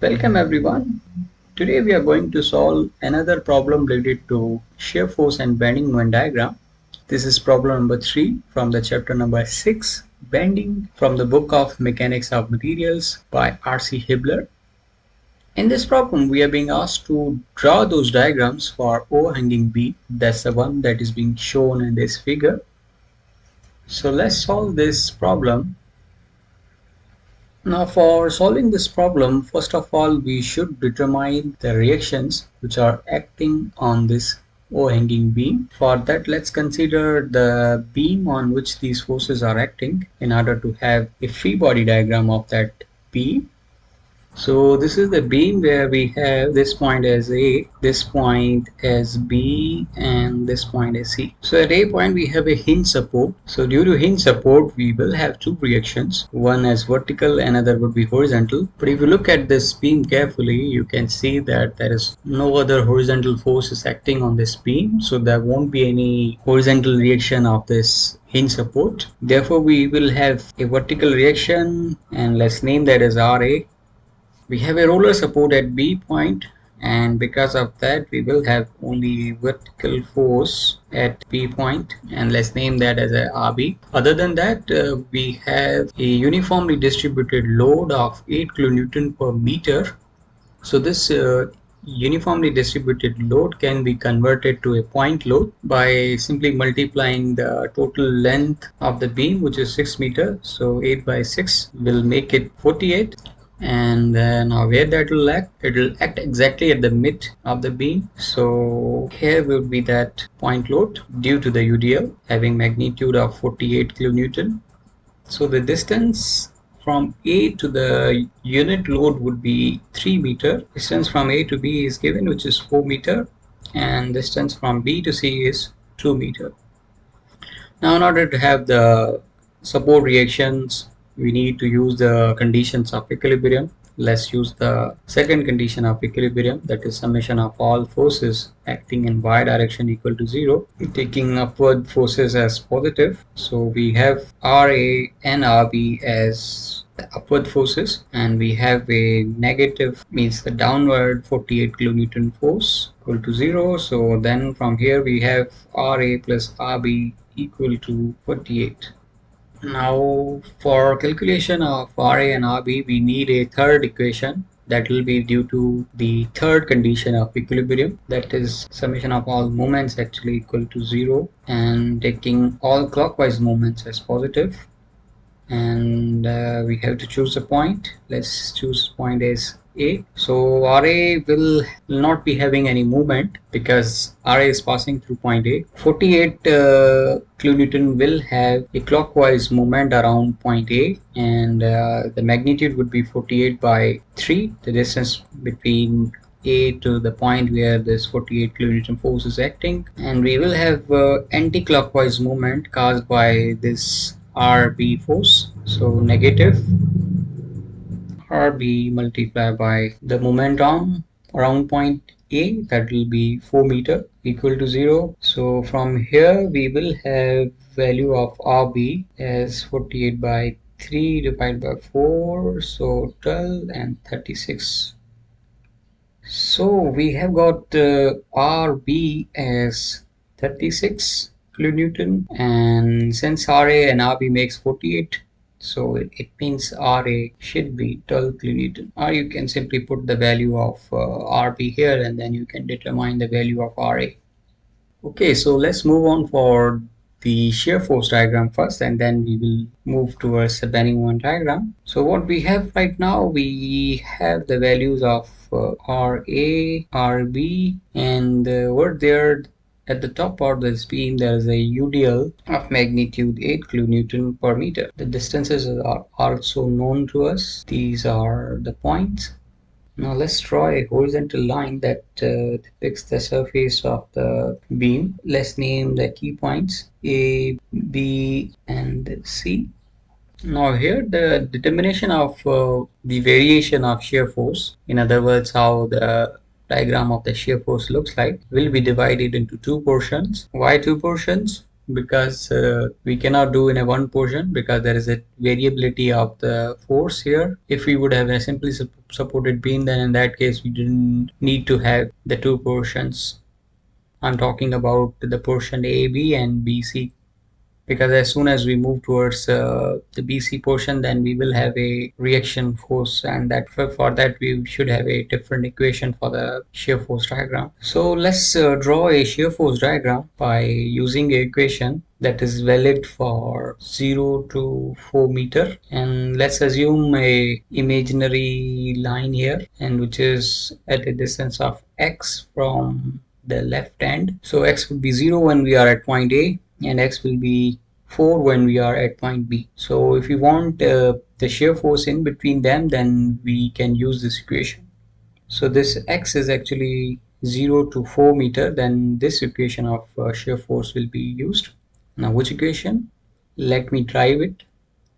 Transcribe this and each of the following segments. Welcome everyone. Today we are going to solve another problem related to shear force and bending moment diagram. This is problem number 3 from the chapter number 6, bending, from the book of Mechanics of Materials by R. C. Hibbeler. In this problem we are being asked to draw those diagrams for overhanging beam. That's the one that is being shown in this figure. So let's solve this problem. Now for solving this problem, first of all we should determine the reactions which are acting on this overhanging beam. For that, let's consider the beam on which these forces are acting in order to have a free body diagram of that beam. So this is the beam where we have this point as A, this point as B, and this point as C. So at A point we have a hinge support. So due to hinge support we will have two reactions, one as vertical, another would be horizontal. But if you look at this beam carefully, you can see that there is no other horizontal force is acting on this beam, so there won't be any horizontal reaction of this hinge support. Therefore we will have a vertical reaction, and let's name that as RA. We have a roller support at B point, and because of that we will have only vertical force at B point, and let's name that as a RB. Other than that, we have a uniformly distributed load of 8 kilonewton per meter. So this uniformly distributed load can be converted to a point load by simply multiplying the total length of the beam, which is 6 meters. So 8 by 6 will make it 48. And now where that will act, it will act exactly at the mid of the beam. So here will be that point load due to the UDL having magnitude of 48 kilonewton. So the distance from A to the unit load would be 3 meters. Distance from A to B is given, which is 4 meters, and distance from B to C is 2 meters. Now in order to have the support reactions, we need to use the conditions of equilibrium. Let's use the second condition of equilibrium, that is summation of all forces acting in y direction equal to 0, taking upward forces as positive. So we have RA and RB as the upward forces, and we have a negative, means the downward 48 kilonewton force equal to 0. So then from here we have RA plus RB equal to 48. Now for calculation of RA and RB we need a third equation that will be due to the third condition of equilibrium, that is summation of all moments actually equal to 0, and taking all clockwise moments as positive. And we have to choose a point. Let's choose point as A. So RA will not be having any movement because RA is passing through point A. 48 kilonewton will have a clockwise movement around point A, and the magnitude would be 48 by 3, the distance between A to the point where this 48 kilonewton force is acting. And we will have anti-clockwise movement caused by this RB force, so negative RB multiplied by the moment around point A, that will be 4 meters equal to 0. So from here we will have value of RB as 48 by 3 divided by 4, so 12 and 36. So we have got RB as 36 kilonewton, and since RA and RB makes 48, so it means RA should be 12 kilonewton, or you can simply put the value of RB here and then you can determine the value of RA. Okay, so let's move on for the shear force diagram first, and then we will move towards the bending moment diagram. So what we have right now, we have the values of RA, RB, and over there at the top of this beam there is a UDL of magnitude 8 kilonewton per meter. The distances are also known to us. These are the points. Now let's draw a horizontal line that depicts the surface of the beam. Let's name the key points A, B, and C. Now here the determination of the variation of shear force, in other words how the diagram of the shear force looks like, will be divided into two portions. Why two portions? because we cannot do in a one portion because there is a variability of the force here. If we would have a simply supported beam, then in that case we didn't need to have the two portions. I'm talking about the portion AB and BC, because as soon as we move towards the BC portion, then we will have a reaction force, and that for that we should have a different equation for the shear force diagram. So let's draw a shear force diagram by using an equation that is valid for 0 to 4 meter, and let's assume a imaginary line here, and which is at a distance of x from the left end. So x would be 0 when we are at point A, and x will be 4 when we are at point B. So if we want the shear force in between them, then we can use this equation. So this x is actually 0 to 4 meter, then this equation of shear force will be used. Now which equation? Let me drive it.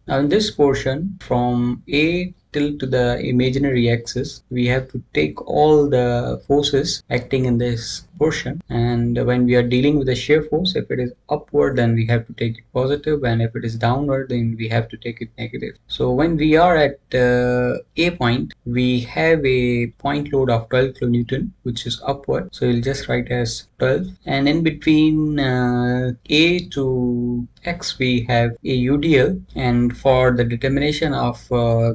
Now in this portion from A till to the imaginary axis, we have to take all the forces acting in this portion, and when we are dealing with the shear force, if it is upward then we have to take it positive, and if it is downward then we have to take it negative. So when we are at A point, we have a point load of 12 kN which is upward, so we'll just write as 12, and in between A to X we have a UDL, and for the determination of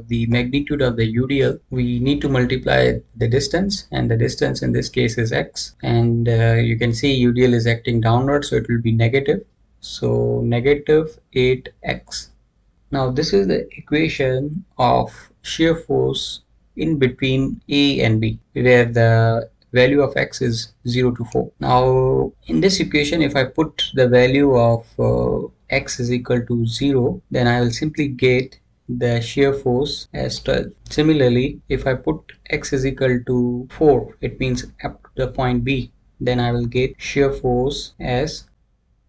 the magnitude of the UDL, we need to multiply the distance, and the distance in this case is X, and you can see UDL is acting downward, so it will be negative, so negative 8X. Now this is the equation of shear force in between A and B, where the value of X is 0 to 4. Now in this equation, if I put the value of X is equal to 0, then I will simply get the shear force as 12. Similarly, if I put x is equal to 4, it means up to the point B, then I will get shear force as,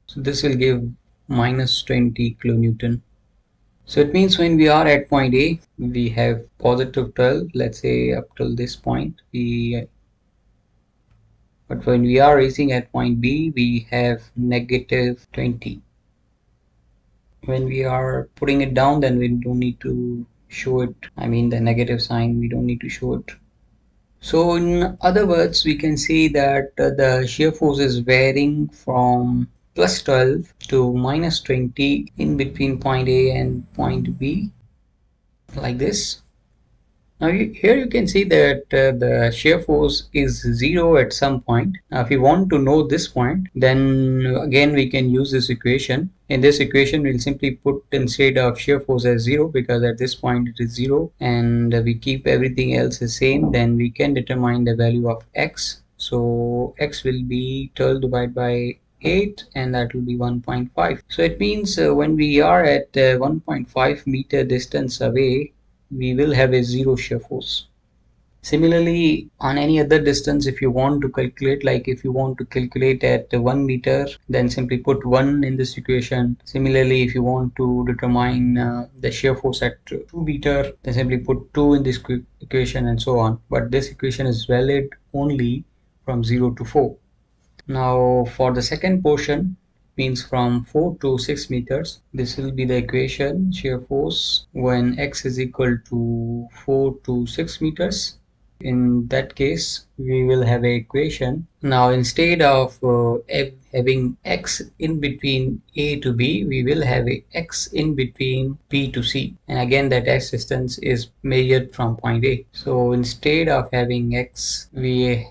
so this will give minus 20 kN. So it means when we are at point A, we have positive 12, let's say up till this point, but when we are reaching at point B, we have negative 20. When we are putting it down, then we don't need to show it, I mean the negative sign, we don't need to show it. So in other words, we can see that the shear force is varying from plus 12 to minus 20 in between point A and point B, like this. Now here you can see that the shear force is 0 at some point. Now if we want to know this point, then again we can use this equation. In this equation we'll simply put instead of shear force as 0, because at this point it is 0, and we keep everything else the same, then we can determine the value of x. So x will be 12 divided by 8, and that will be 1.5. So it means when we are at 1.5 meter distance away, we will have a 0 shear force. Similarly, on any other distance, if you want to calculate, like if you want to calculate at 1 meter, then simply put 1 in this equation. Similarly, if you want to determine the shear force at 2 meter, then simply put 2 in this equation, and so on. But this equation is valid only from 0 to 4. Now for the second portion, means from 4 to 6 meters, this will be the equation shear force when x is equal to 4 to 6 meters. In that case, we will have an equation. Now instead of having x in between A to B, we will have a x in between B to C, and again that x distance is measured from point A. So instead of having x, we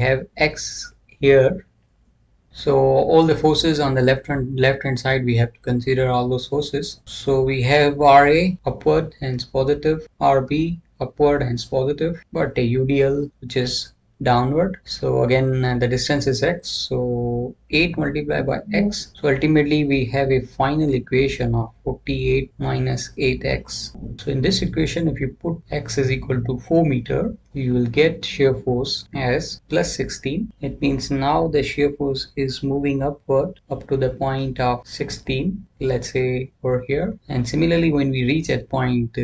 have x here. So all the forces on the left hand side, we have to consider all those forces. So we have RA upward, hence positive, RB upward, hence positive, but a UDL which is downward. So again the distance is x, so 8 multiplied by x. So ultimately we have a final equation of 48 minus 8x. So in this equation, if you put x is equal to 4 meter, you will get shear force as plus 16. It means now the shear force is moving upward up to the point of 16, let's say over here. And similarly, when we reach at point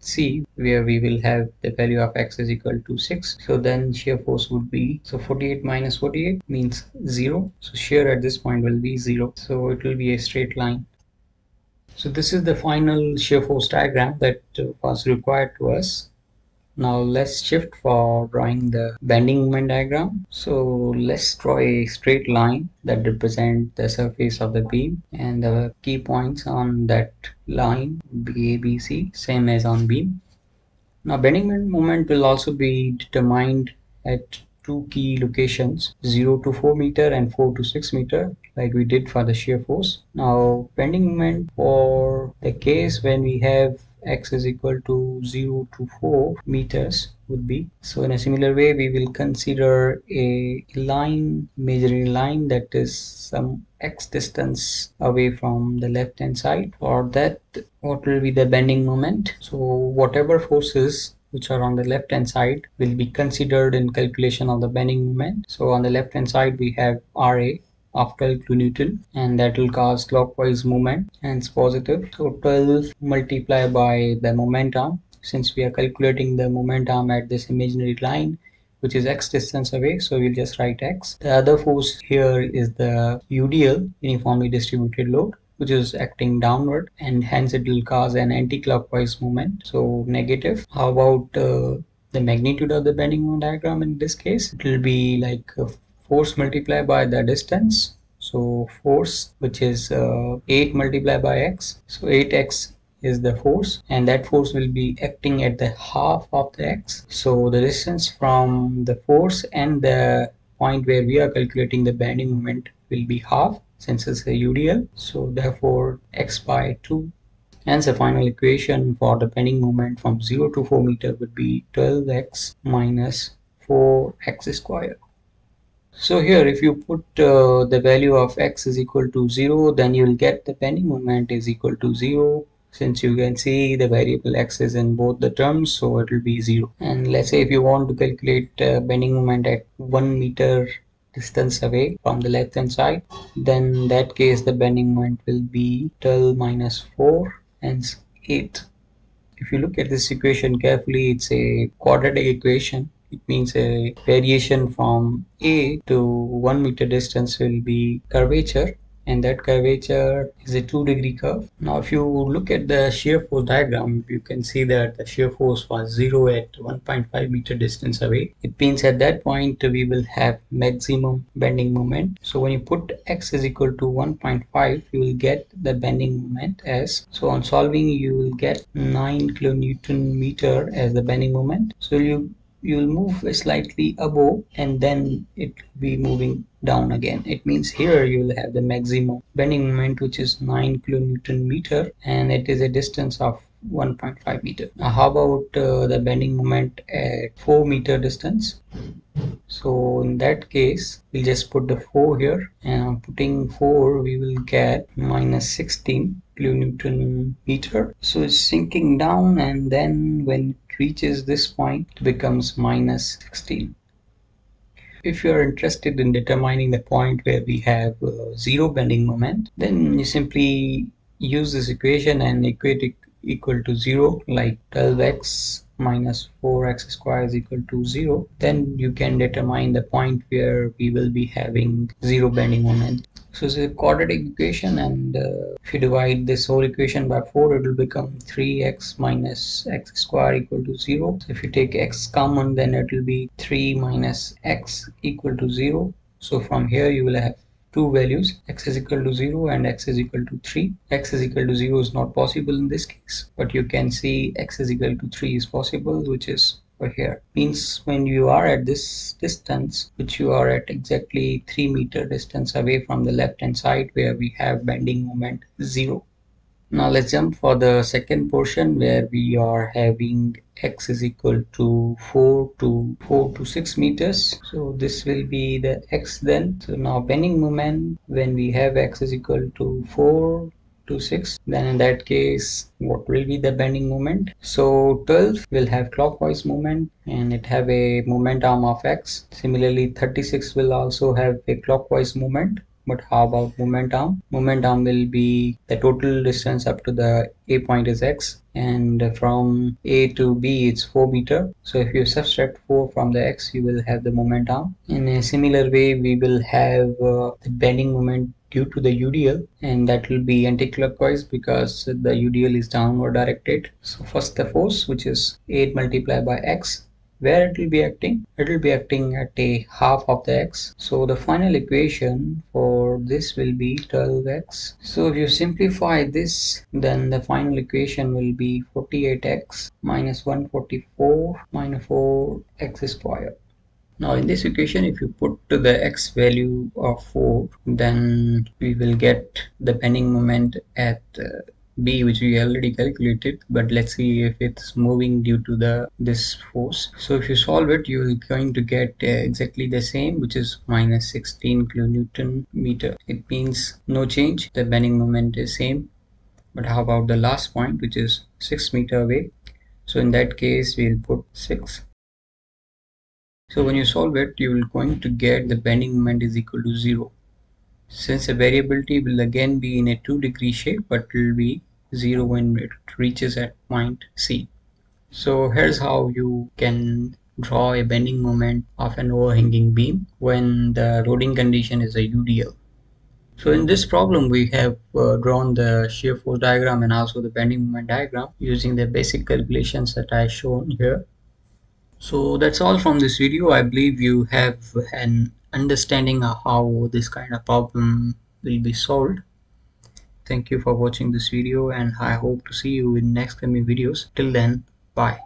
C, where we will have the value of x is equal to 6. So then shear force would be, so 48 minus 48 means 0. So shear at this point will be 0. So it will be a straight line. So this is the final shear force diagram that was required to us. Now let's shift for drawing the bending moment diagram. So let's draw a straight line that represents the surface of the beam, and the key points on that line A, B, C, same as on beam. Now bending moment will also be determined at two key locations, 0 to 4 meter and 4 to 6 meter, like we did for the shear force. Now bending moment for the case when we have x is equal to 0 to 4 meters would be, so in a similar way we will consider a line, imaginary line that is some x distance away from the left hand side. For that, what will be the bending moment? So whatever forces which are on the left hand side will be considered in calculation of the bending moment. So on the left hand side we have RA of 12 kN, and that will cause clockwise movement, and it's positive. So 12 multiplied by the moment arm, since we are calculating the moment arm at this imaginary line which is x distance away, so we'll just write x. The other force here is the UDL, uniformly distributed load, which is acting downward, and hence it will cause an anti-clockwise movement, so negative. How about the magnitude of the bending moment diagram? In this case it will be like force multiplied by the distance, so force, which is 8 multiplied by x, so 8x is the force, and that force will be acting at the half of the x. So the distance from the force and the point where we are calculating the bending moment will be half, since it's a UDL, so therefore x by 2. Hence the final equation for the bending moment from 0 to 4 meter would be 12x minus 4x squared. So here if you put the value of x is equal to 0, then you will get the bending moment is equal to 0, since you can see the variable x is in both the terms, so it will be 0. And let's say if you want to calculate bending moment at 1 meter distance away from the left hand side, then in that case the bending moment will be 12 minus 4, hence 8. If you look at this equation carefully, it's a quadratic equation. It means a variation from A to 1 meter distance will be curvature, and that curvature is a 2-degree curve. Now if you look at the shear force diagram, you can see that the shear force was 0 at 1.5 meter distance away. It means at that point we will have maximum bending moment. So when you put x is equal to 1.5, you will get the bending moment as, so on solving you will get 9 kN/m as the bending moment. So you will move slightly above and then it will be moving down again. It means here you will have the maximum bending moment, which is 9 kN/m, and it is a distance of 1.5 meter. Now how about the bending moment at 4 meter distance? So in that case we'll just put the 4 here, and on putting 4 we will get minus 16 kN/m. So it's sinking down, and then when it reaches this point it becomes minus 16. If you are interested in determining the point where we have zero bending moment, then you simply use this equation and equate it equal to 0, like 12x minus 4x square is equal to 0. Then you can determine the point where we will be having zero bending moment. So it's a quadratic equation, and if you divide this whole equation by 4, it will become 3x minus x square equal to 0. So if you take x common, then it will be 3 minus x equal to 0. So from here you will have two values, x is equal to 0 and x is equal to 3. X is equal to 0 is not possible in this case, but you can see x is equal to 3 is possible, which is over here. Means when you are at this distance, which you are at exactly 3 meter distance away from the left hand side where we have bending moment 0. Now let's jump for the second portion where we are having x is equal to 4 to 6 meters. So this will be the x then. So now bending moment when we have x is equal to 4 to 6, then in that case what will be the bending moment? So 12 will have clockwise movement and it have a moment arm of x. Similarly 36 will also have a clockwise movement But how about momentum? Momentum will be the total distance up to the A point is X, and from A to B it's 4 meters. So if you subtract 4 from the X, you will have the momentum. In a similar way, we will have the bending moment due to the UDL, and that will be anti-clockwise because the UDL is downward directed. So first the force, which is 8 multiplied by X. Where it will be acting? It will be acting at a half of the X. So the final equation for this will be 12X. So if you simplify this, then the final equation will be 48X minus 144 minus 4X square. Now in this equation, if you put to the X value of 4, then we will get the bending moment at B, which we already calculated, but let's see if it's moving due to this force. So if you solve it, you're going to get exactly the same, which is minus 16 kilonewton meter. It means no change, the bending moment is same. But how about the last point, which is 6 meters away? So in that case, we'll put 6. So when you solve it, you're going to get the bending moment is equal to 0. Since the variability will again be in a 2-degree shape, but it will be 0 when it reaches at point C. So here's how you can draw a bending moment of an overhanging beam when the loading condition is a UDL. So in this problem, we have drawn the shear force diagram and also the bending moment diagram using the basic calculations that I shown here. So that's all from this video. I believe you have an understanding of how this kind of problem will be solved. Thank you for watching this video, and I hope to see you in next coming videos. Till then, bye.